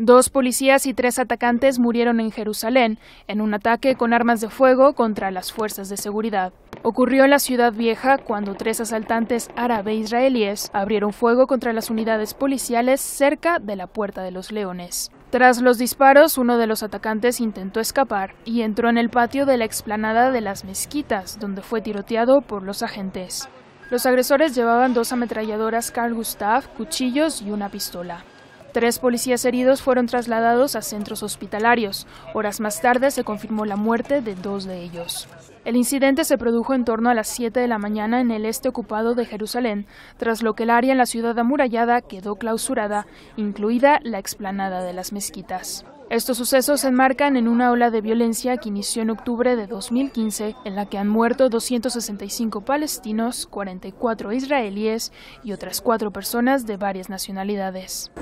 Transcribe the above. Dos policías y tres atacantes murieron en Jerusalén en un ataque con armas de fuego contra las fuerzas de seguridad. Ocurrió en la Ciudad Vieja cuando tres asaltantes árabe-israelíes abrieron fuego contra las unidades policiales cerca de la Puerta de los Leones. Tras los disparos, uno de los atacantes intentó escapar y entró en el patio de la explanada de las mezquitas, donde fue tiroteado por los agentes. Los agresores llevaban dos ametralladoras Carl Gustav, cuchillos y una pistola. Tres policías heridos fueron trasladados a centros hospitalarios. Horas más tarde se confirmó la muerte de dos de ellos. El incidente se produjo en torno a las 7 de la mañana en el este ocupado de Jerusalén, tras lo que el área en la ciudad amurallada quedó clausurada, incluida la explanada de las mezquitas. Estos sucesos se enmarcan en una ola de violencia que inició en octubre de 2015, en la que han muerto 265 palestinos, 44 israelíes y otras 4 personas de varias nacionalidades.